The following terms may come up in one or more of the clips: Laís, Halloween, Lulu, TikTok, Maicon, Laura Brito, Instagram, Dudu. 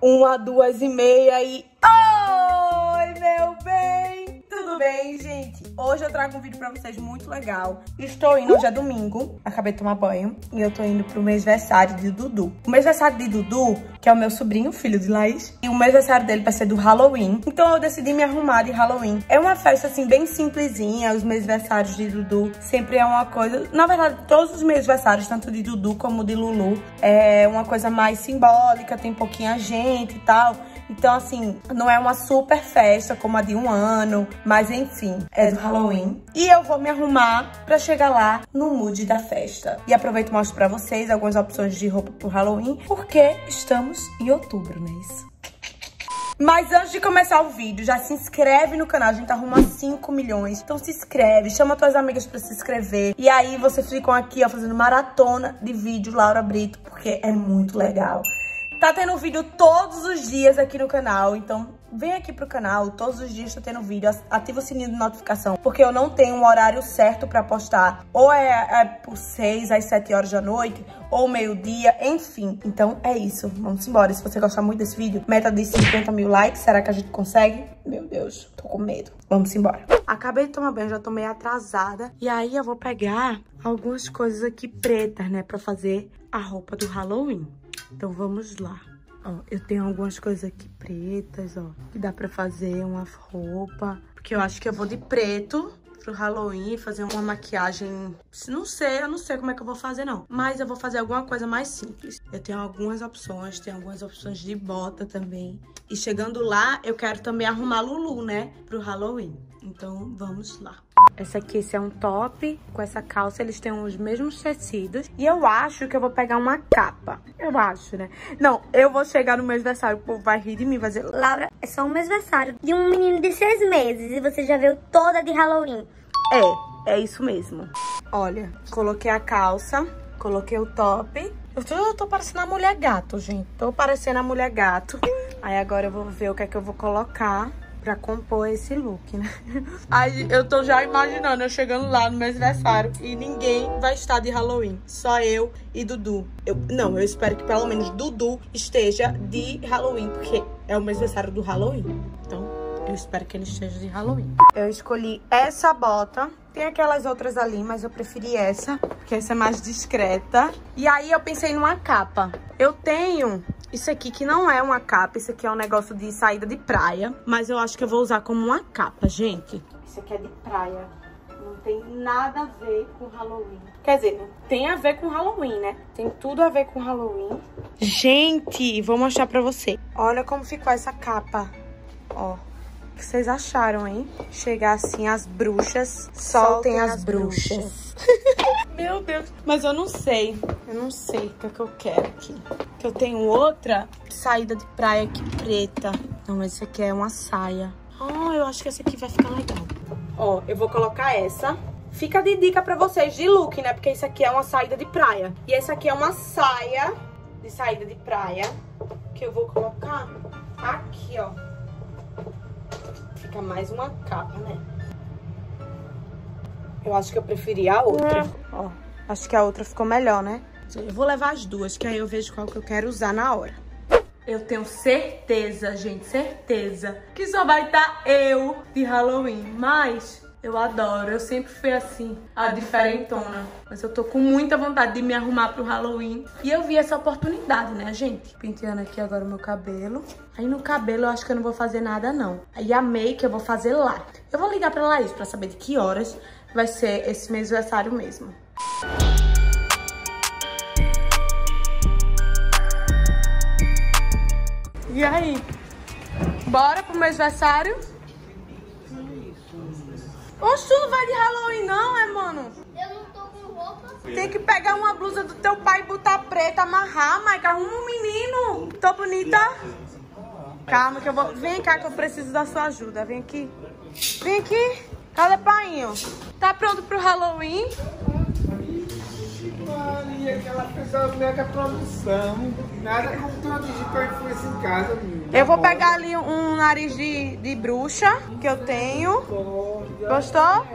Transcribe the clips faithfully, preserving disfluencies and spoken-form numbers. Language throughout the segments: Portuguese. uma, duas e meia e... Oi, meu bem! Tudo bem, gente? Hoje eu trago um vídeo pra vocês muito legal. Estou indo, hoje é domingo, acabei de tomar banho, e eu tô indo pro mêsversário de Dudu. O mêsversário de Dudu, que é o meu sobrinho, filho de Laís, e o mêsversário dele vai ser do Halloween. Então eu decidi me arrumar de Halloween. É uma festa, assim, bem simplesinha, os mêsversários de Dudu sempre é uma coisa... Na verdade, todos os mêsversários, tanto de Dudu como de Lulu, é uma coisa mais simbólica, tem pouquinha gente e tal... Então, assim, não é uma super festa como a de um ano, mas enfim, é do Halloween. E eu vou me arrumar pra chegar lá no mood da festa. E aproveito e mostro pra vocês algumas opções de roupa pro Halloween, porque estamos em outubro, não é isso? Mas antes de começar o vídeo, já se inscreve no canal, a gente tá rumo a cinco milhões. Então se inscreve, chama tuas amigas pra se inscrever. E aí vocês ficam aqui, ó, fazendo maratona de vídeo Laura Brito, porque é muito legal. Tá tendo vídeo todos os dias aqui no canal, então vem aqui pro canal, todos os dias tá tendo vídeo, ativa o sininho de notificação, porque eu não tenho um horário certo pra postar, ou é, é por seis às sete horas da noite, ou meio-dia, enfim. Então é isso, vamos embora. Se você gostar muito desse vídeo, meta de cinquenta mil likes, será que a gente consegue? Meu Deus, tô com medo. Vamos embora. Acabei de tomar banho, já tô meio atrasada, e aí eu vou pegar algumas coisas aqui pretas, né, pra fazer a roupa do Halloween. Então vamos lá. Ó, eu tenho algumas coisas aqui pretas, ó, que dá pra fazer uma roupa. Porque eu acho que eu vou de preto pro Halloween, fazer uma maquiagem... Não sei, eu não sei como é que eu vou fazer, não. Mas eu vou fazer alguma coisa mais simples. Eu tenho algumas opções, tenho algumas opções de bota também. E chegando lá, eu quero também arrumar Lulu, né, pro Halloween. Então vamos lá. Essa aqui, esse é um top, com essa calça eles têm os mesmos tecidos. E eu acho que eu vou pegar uma capa. Eu acho, né? Não, eu vou chegar no mêsversário, o povo vai rir de mim, vai dizer: Laura, é só um mêsversário de um menino de seis meses e você já veio toda de Halloween. É, é isso mesmo. Olha, coloquei a calça, coloquei o top. Eu tô, eu tô parecendo a mulher gato, gente. Tô parecendo a mulher gato. Aí agora eu vou ver o que é que eu vou colocar pra compor esse look, né? Aí eu tô já imaginando eu chegando lá no mêsversário e ninguém vai estar de Halloween. Só eu e Dudu. Eu, não, eu espero que pelo menos Dudu esteja de Halloween, porque é o mêsversário do Halloween. Então, eu espero que ele esteja de Halloween. Eu escolhi essa bota. Tem aquelas outras ali, mas eu preferi essa, porque essa é mais discreta. E aí eu pensei numa capa. Eu tenho... Isso aqui que não é uma capa, isso aqui é um negócio de saída de praia. Mas eu acho que eu vou usar como uma capa, gente. Isso aqui é de praia. Não tem nada a ver com Halloween. Quer dizer, não tem a ver com Halloween, né? Tem tudo a ver com Halloween. Gente, vou mostrar pra você. Olha como ficou essa capa. Ó, o que vocês acharam, hein? Chegar assim, as bruxas. Soltem, Soltem as, as bruxas, bruxas. Meu Deus. Mas eu não sei. Eu não sei o que é que eu quero aqui. Que eu tenho outra saída de praia aqui preta. Não, mas essa aqui é uma saia. Ah, eu acho que essa aqui vai ficar legal. Ó, eu vou colocar essa. Fica de dica pra vocês de look, né? Porque isso aqui é uma saída de praia. E essa aqui é uma saia de saída de praia. Que eu vou colocar aqui, ó. Fica mais uma capa, né? Eu acho que eu preferi a outra. Ó, acho que a outra ficou melhor, né? Eu vou levar as duas, que aí eu vejo qual que eu quero usar na hora. Eu tenho certeza, gente, certeza, que só vai estar eu de Halloween. Mas eu adoro, eu sempre fui assim, a diferentona. Mas eu tô com muita vontade de me arrumar pro Halloween. E eu vi essa oportunidade, né, gente? Penteando aqui agora o meu cabelo. Aí no cabelo eu acho que eu não vou fazer nada, não. Aí a make eu vou fazer lá. Eu vou ligar pra Laís pra saber de que horas vai ser esse mêsversário mesmo. E aí? Bora pro mêsversário? Oxe, tu não vai de Halloween não, é, mano? Eu não tô com roupa. Tem que pegar uma blusa do teu pai e botar preta, amarrar, Maicon. Arruma um menino. Tô bonita? Calma que eu vou... Vem cá que eu preciso da sua ajuda. Vem aqui. Vem aqui. Cadê o painho? Tá pronto pro Halloween? E aquela pessoa pega a produção. Nada como produzir perfumes em casa, amigo. Eu vou pegar ali um nariz de, de bruxa que eu tenho. Gostou?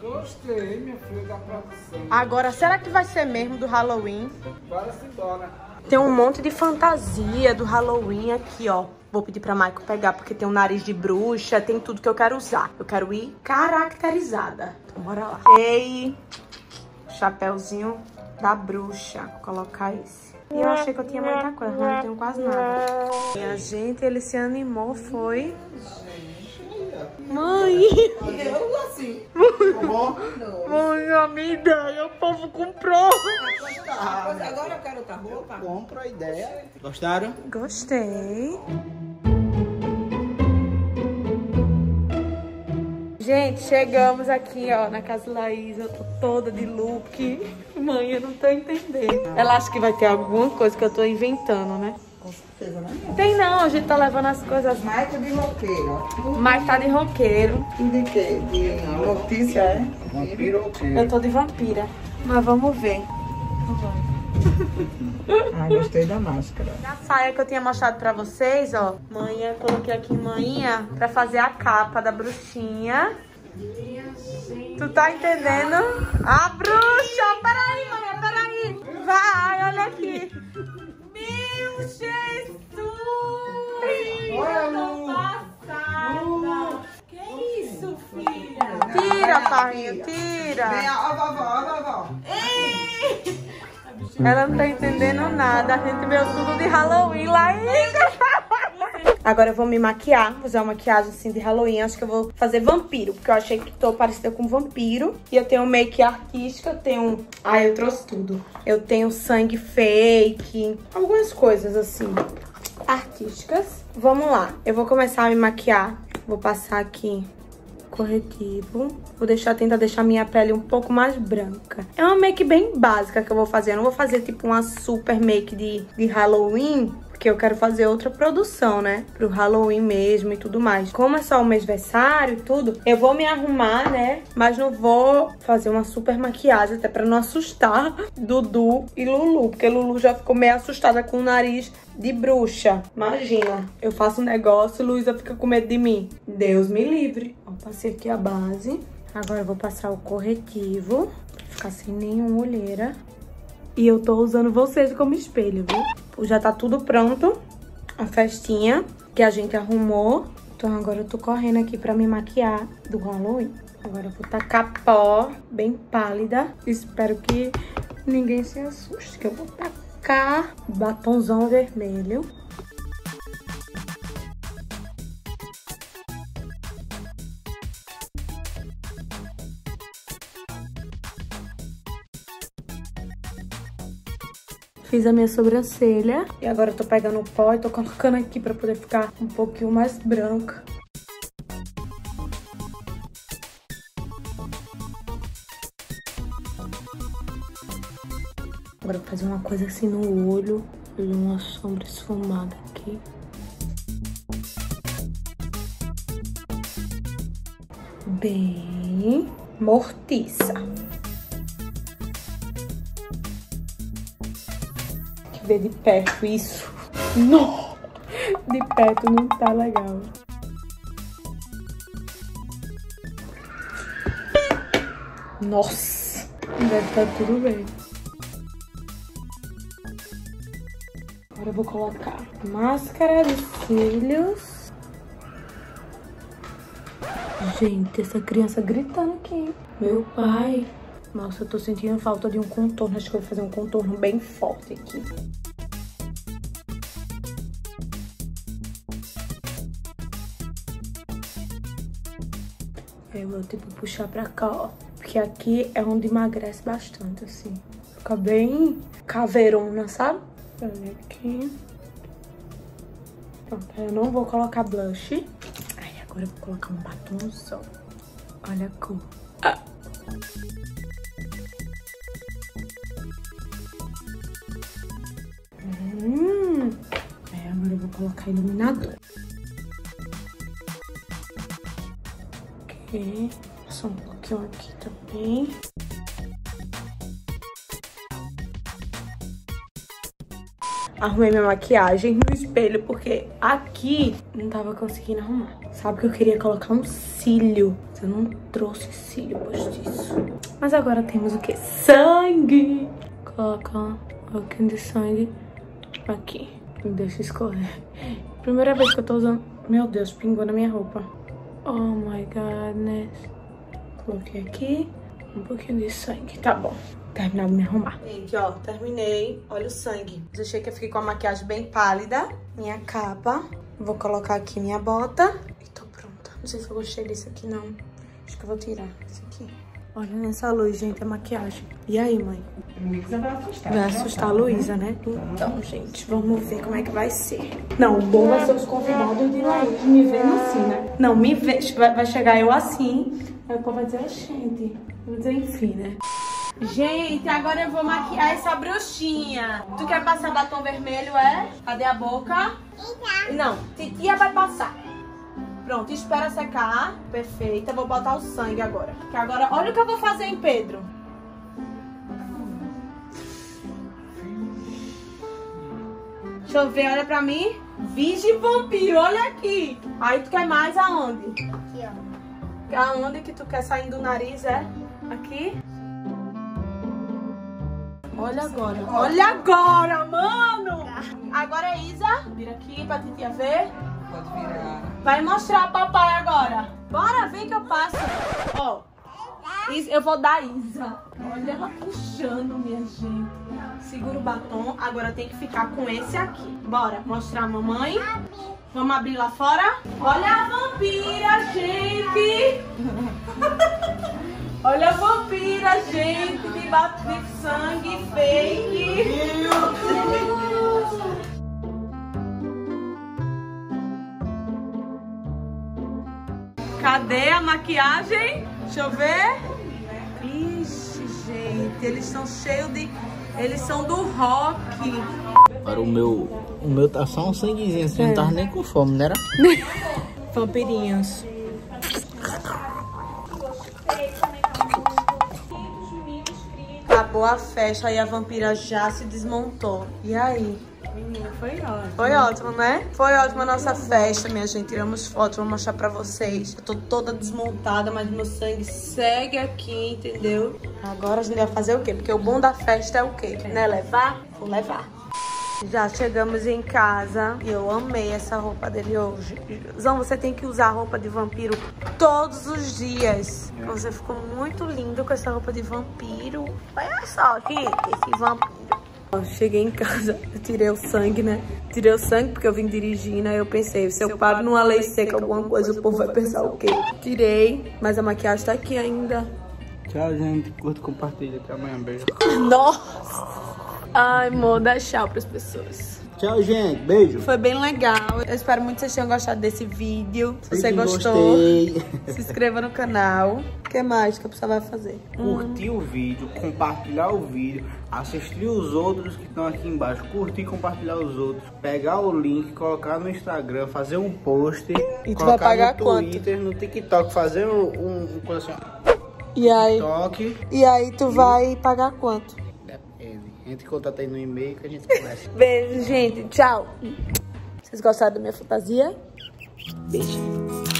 Gostei, minha filha, da produção. Agora, será que vai ser mesmo do Halloween? Bora se embora. Tem um monte de fantasia do Halloween aqui, ó. Vou pedir pra Maicon pegar, porque tem um nariz de bruxa, tem tudo que eu quero usar. Eu quero ir caracterizada. Então, bora lá. Ei, chapéuzinho da bruxa. Vou colocar esse. E eu achei que eu tinha muita coisa, mas não tenho quase nada. Minha gente, ele se animou, foi... Mãe! Eu assim. Mãe, a minha ideia, o povo comprou. Agora eu quero outra roupa. Compro a ideia. Gostaram? Gostei. Gente, chegamos aqui, ó, na casa da Laís. Eu tô toda de look. Mãe, eu não tô entendendo. Ela acha que vai ter alguma coisa que eu tô inventando, né? Com certeza não é. Tem não, a gente tá levando as coisas. Mais tá de roqueiro. Mais tá de roqueiro. E de quê? De notícia, é? Vampiro ou quê? Eu tô de vampira. Mas vamos ver. Ah, gostei da máscara. A saia que eu tinha mostrado pra vocês, ó. Manhã, coloquei aqui manhã pra fazer a capa da bruxinha. Tu tá entendendo? A bruxa! Peraí, manhã, peraí. Vai, olha aqui. Jesus! Eu tô passada! Que isso, filha? Tira, pai, tira! Vem, ó, vovó, ó, vovó! Ela não tá entendendo nada, a gente veio tudo de Halloween lá ainda! Agora eu vou me maquiar, vou usar uma maquiagem assim de Halloween, acho que eu vou fazer vampiro, porque eu achei que tô parecida com vampiro. E eu tenho make artística, eu tenho... Ah, eu trouxe tudo. Eu tenho sangue fake, algumas coisas assim, artísticas. Vamos lá, eu vou começar a me maquiar, vou passar aqui... corretivo. Vou deixar, tentar deixar minha pele um pouco mais branca. É uma make bem básica que eu vou fazer. Eu não vou fazer tipo uma super make de, de Halloween, porque eu quero fazer outra produção, né? Pro Halloween mesmo e tudo mais. Como é só o mêsversário e tudo, eu vou me arrumar, né? Mas não vou fazer uma super maquiagem, até pra não assustar Dudu e Lulu, porque Lulu já ficou meio assustada com o nariz de bruxa. Imagina, eu faço um negócio e Luísa fica com medo de mim. Deus me livre. Ó, passei aqui a base. Agora eu vou passar o corretivo, pra ficar sem nenhuma olheira. E eu tô usando vocês como espelho, viu? Já tá tudo pronto. A festinha que a gente arrumou. Então agora eu tô correndo aqui pra me maquiar do Halloween. Agora eu vou tacar pó, bem pálida. Espero que ninguém se assuste, que eu vou tacar batonzão vermelho. Fiz a minha sobrancelha e agora eu tô pegando o pó e tô colocando aqui pra poder ficar um pouquinho mais branca. Agora eu vou fazer uma coisa assim no olho, uma sombra esfumada aqui. Bem mortiça. Ver de perto isso. Não! De perto não tá legal. Nossa! Deve tá tudo bem. Agora eu vou colocar máscara de cílios. Gente, essa criança gritando aqui. Meu pai... Nossa, eu tô sentindo falta de um contorno. Acho que eu vou fazer um contorno bem forte aqui. Eu vou, tipo, puxar pra cá, ó. Porque aqui é onde emagrece bastante, assim. Fica bem caveirona, sabe? Olha aqui. Pronto, eu não vou colocar blush. Aí, agora eu vou colocar um batomzão. Olha a cor. Ah! Hum. É, agora eu vou colocar iluminador. Ok. Só um pouquinho aqui também. Arrumei minha maquiagem no espelho, porque aqui não tava conseguindo arrumar. Sabe que eu queria colocar um cílio. Eu não trouxe cílio postiço. Mas agora temos o quê? Sangue! Vou colocar um pouquinho de sangue Aqui. Deixa eu escorrer. Primeira vez que eu tô usando... Meu Deus, pingou na minha roupa. Oh my goodness. Coloquei aqui. Um pouquinho de sangue. Tá bom. Terminar de me arrumar. Gente, ó, terminei. Olha o sangue. Deixei que eu fiquei com a maquiagem bem pálida. Minha capa. Vou colocar aqui minha bota. E tô pronta. Não sei se eu gostei disso aqui, não. Acho que eu vou tirar isso aqui. Olha nessa luz, gente, a maquiagem. E aí, mãe? Luísa vai assustar. Vai assustar a Luísa, né? Então, gente, vamos ver como é que vai ser. Não, o bom vai ser os convidados de Laís me vendo assim, né? Não, me vê. Vai chegar eu assim. Aí o povo vai dizer, gente. Vou dizer, enfim, né? Gente, agora eu vou maquiar essa bruxinha. Tu quer passar batom vermelho, é? Cadê a boca? Não, titia vai passar. Pronto, espera secar. Perfeita, vou botar o sangue agora. Porque agora, olha o que eu vou fazer em Pedro. Deixa eu ver, olha pra mim. Virgem vampiro, olha aqui. Aí tu quer mais aonde? Aqui, ó. Aonde que tu quer sair do nariz, é? Aqui? Olha agora. Olha agora, mano! Agora, Isa, vira aqui pra titia ver. Pode virar. Vai mostrar a papai agora. Bora, vem que eu passo. Ó, oh, eu vou dar Isa. Olha ela puxando, minha gente. Segura o batom. Agora tem que ficar com esse aqui. Bora, mostrar a mamãe. Vamos abrir lá fora. Olha a vampira, gente. Olha a vampira, gente. De batom de sangue fake. Meu Deus. Cadê a maquiagem? Deixa eu ver. Ixi, gente, eles são cheios de... Eles são do rock. Para o meu... O meu tá só um sanguezinho, assim, é. Não tava nem com fome, não era? Vampirinhos. Acabou a festa e a vampira já se desmontou. E aí? Menina, foi ótimo. Foi ótimo, né? Foi ótima a nossa festa, minha gente. Tiramos foto, vou mostrar pra vocês. Eu tô toda desmontada, mas meu sangue segue aqui, entendeu? Agora a gente vai fazer o quê? Porque o bom da festa é o quê? Né? Levar? Vou levar. Já chegamos em casa e eu amei essa roupa dele hoje. Zão, você tem que usar a roupa de vampiro todos os dias. Você ficou muito lindo com essa roupa de vampiro. Olha só aqui, esse vampiro. Cheguei em casa, eu tirei o sangue, né? Tirei o sangue porque eu vim dirigindo. Aí eu pensei, se eu, eu paro numa lei seca, alguma coisa, o povo vai pensar o quê? Tirei, mas a maquiagem tá aqui ainda. Tchau, gente. Curta, compartilha. Até amanhã, beijo. Nossa! Ai, amor, dá tchau pras pessoas. Tchau, gente. Beijo. Foi bem legal. Eu espero muito que vocês tenham gostado desse vídeo. Se você gostou, se inscreva no canal. O que mais que a pessoa vai fazer? Curtir hum. o vídeo, compartilhar o vídeo, assistir os outros que estão aqui embaixo. Curtir, compartilhar os outros. Pegar o link, colocar no Instagram, fazer um post. E tu vai pagar quanto? Colocar no Twitter, no TikTok, fazer um... um, um coisa assim, e aí? TikTok. E aí tu e... vai pagar quanto? Entre em contato aí no e-mail que a gente conversa. Beijo, gente. Tchau. Vocês gostaram da minha fantasia? Beijo.